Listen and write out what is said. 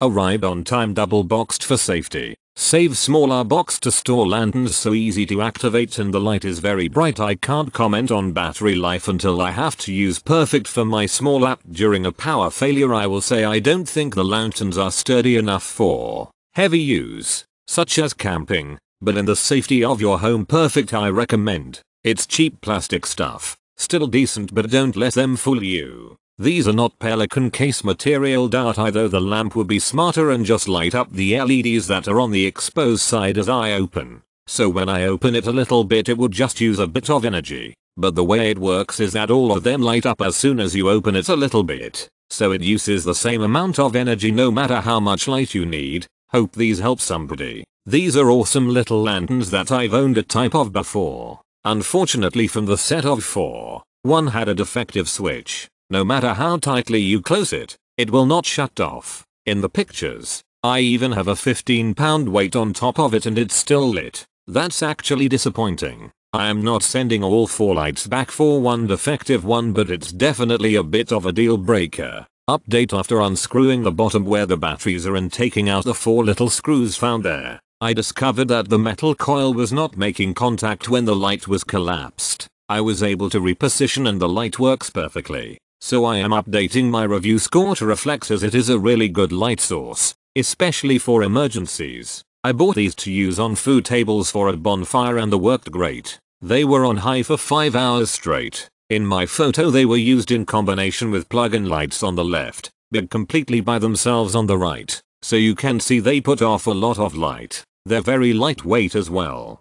Arrived on time, double boxed for safety. Save smaller box to store lanterns, so easy to activate and the light is very bright. I can't comment on battery life until I have to use perfect for my small app. During a power failure I will say I don't think the lanterns are sturdy enough for heavy use, such as camping, but in the safety of your home perfect I recommend. It's cheap plastic stuff, still decent, but don't let them fool you. These are not Pelican case material. Doubt I though the lamp would be smarter and just light up the LEDs that are on the exposed side as I open. So when I open it a little bit it would just use a bit of energy. But the way it works is that all of them light up as soon as you open it a little bit. So it uses the same amount of energy no matter how much light you need. Hope these help somebody. These are awesome little lanterns that I've owned a type of before. Unfortunately from the set of 4, one had a defective switch. No matter how tightly you close it, it will not shut off. In the pictures, I even have a 15-pound weight on top of it and it's still lit. That's actually disappointing. I am not sending all 4 lights back for one defective one, but it's definitely a bit of a deal breaker. Update: after unscrewing the bottom where the batteries are and taking out the 4 little screws found there, I discovered that the metal coil was not making contact when the light was collapsed. I was able to reposition and the light works perfectly. So I am updating my review score to reflect, as it is a really good light source, especially for emergencies. I bought these to use on food tables for a bonfire and they worked great. They were on high for 5 hours straight. In my photo they were used in combination with plug-in lights on the left, but completely by themselves on the right. So you can see they put off a lot of light. They're very lightweight as well.